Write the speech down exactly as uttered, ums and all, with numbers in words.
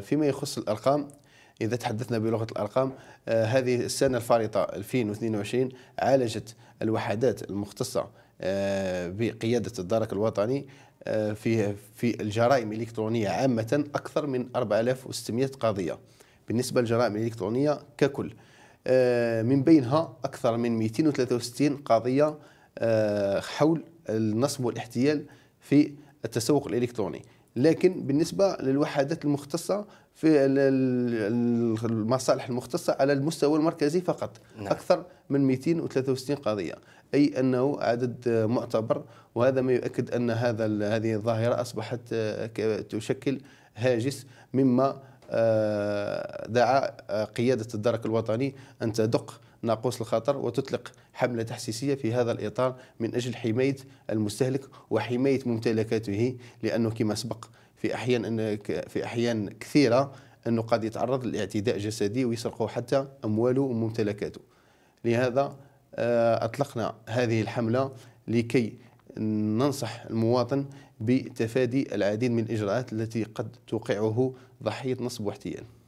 فيما يخص الأرقام، إذا تحدثنا بلغة الأرقام، هذه السنة الفارطة ألفين واثنين وعشرين عالجت الوحدات المختصة بقيادة الدرك الوطني في في الجرائم الإلكترونية عامة أكثر من أربعة آلاف وستمائة قضية بالنسبة للجرائم الإلكترونية ككل، من بينها أكثر من مئتين وثلاثة وستين قضية حول النصب والاحتيال في التسوق الإلكتروني. لكن بالنسبة للوحدات المختصة في المصالح المختصة على المستوى المركزي فقط نعم. أكثر من مئتين وثلاثة وستين قضية، أي أنه عدد معتبر، وهذا ما يؤكد أن هذا هذه الظاهرة أصبحت تشكل هاجس مما دعا قيادة الدرك الوطني أن تدق ناقوس الخطر وتطلق حملة تحسيسية في هذا الإطار من أجل حماية المستهلك وحماية ممتلكاته، لأنه كما سبق في أحيان في أحيان كثيرة أنه قد يتعرض لاعتداء جسدي ويسرقوا حتى أمواله وممتلكاته. لهذا أطلقنا هذه الحملة لكي ننصح المواطن بتفادي العديد من الإجراءات التي قد توقعه ضحية نصب واحتيال.